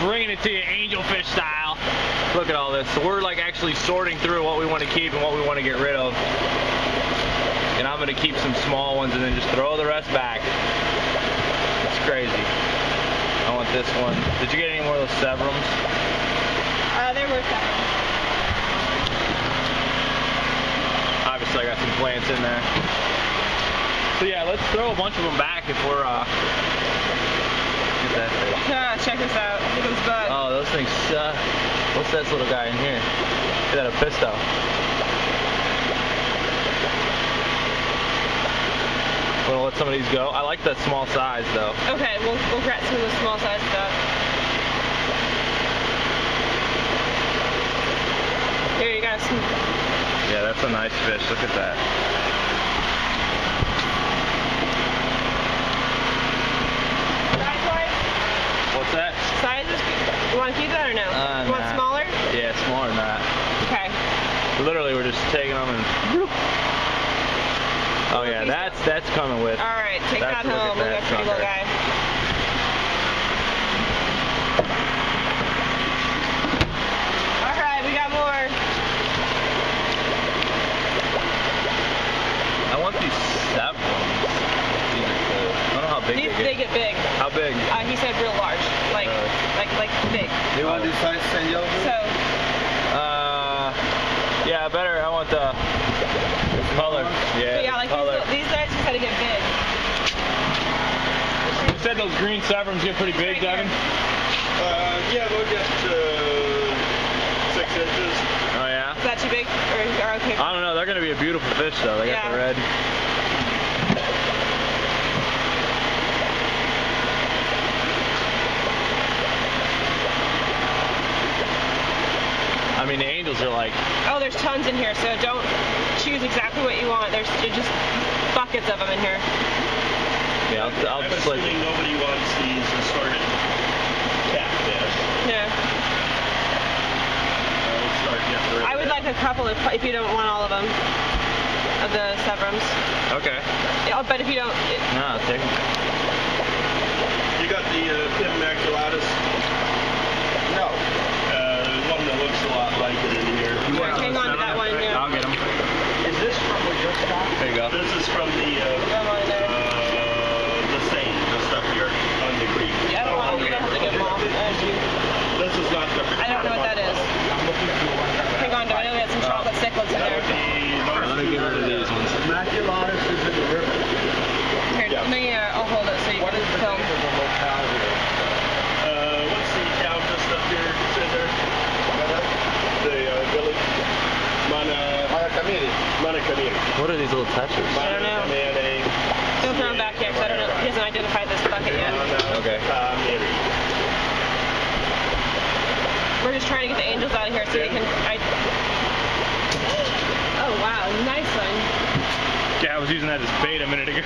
bringing it to you angelfish style. Look at all this. So we're like actually sorting through what we want to keep and what we want to get rid of. And I'm going to keep some small ones and then just throw the rest back. It's crazy. I want this one. Did you get any more of those severums? There were severums. Obviously I got some plants in there. So yeah, let's throw a bunch of them back if we're, get that thing. Yeah, check this out. Look at those bugs. Oh, those things suck. What's this little guy in here? Is that a pisto? I'm gonna let some of these go. I like that small size though. Okay, we'll grab some of the small size stuff. Here, you got some. Yeah, that's a nice fish. Look at that. Size-wise? What's that? Size is good. You want to keep that or no? You want smaller? Yeah, smaller than that. Okay. Literally, we're just taking them and. Oh yeah, that's coming with. All right, take that home. Look at that pretty little guy. All right, we got more. I want these severums. I don't know how big they get. They get big. How big? He said real large, like big. You want this size, Senor? So. Yeah, better. I want the. Color. Yeah, yeah, like color. These guys just gotta get big. You said those green severums get pretty big, Devin? Yeah, they'll get 6 inches. Oh, yeah? Is that too big? Or okay? I don't know. They're gonna be a beautiful fish, though. They got the red. I mean, the angels are like... Oh, there's tons in here, so don't choose exactly what you want. There's just buckets of them in here. Yeah, I'm assuming nobody wants these assorted catfish. No. I would like a couple if you don't want all of them, of the severums. Okay. Yeah, but if you don't... No, I'll take them. You got the pim maculatus? No. One that looks a lot like it in here. Hang on to that one. Yeah. I'll get them. Is this from what you got? There you go. This is from the same, the stuff here on the creek. Yeah, oh, okay. This is not the. I don't know what that is. Hang on, I know we had some chocolate cyclops in there. I'm gonna get rid of these ones. Maculatus is in the river. Here, yeah. I'll hold it so you can film. What's the town just up here? It's in there. Village. Manacamiri. What are these little touches? I don't know. Don't throw them back here because I don't know. He hasn't identified this bucket yet. Okay. We're just trying to get the angels out of here so they can. Oh wow, nice one. Yeah, I was using that as bait a minute ago.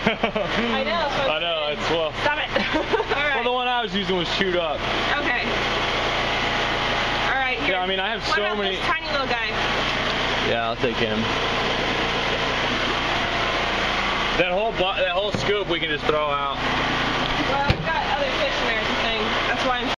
I know. So I know. It's well. Stop it. All right. Well, the one I was using was chewed up. Okay. Yeah, I mean, I have so many. This tiny little guy? Yeah, I'll take him. That whole scoop we can just throw out. Well, I've got other fish in there, that's why I'm.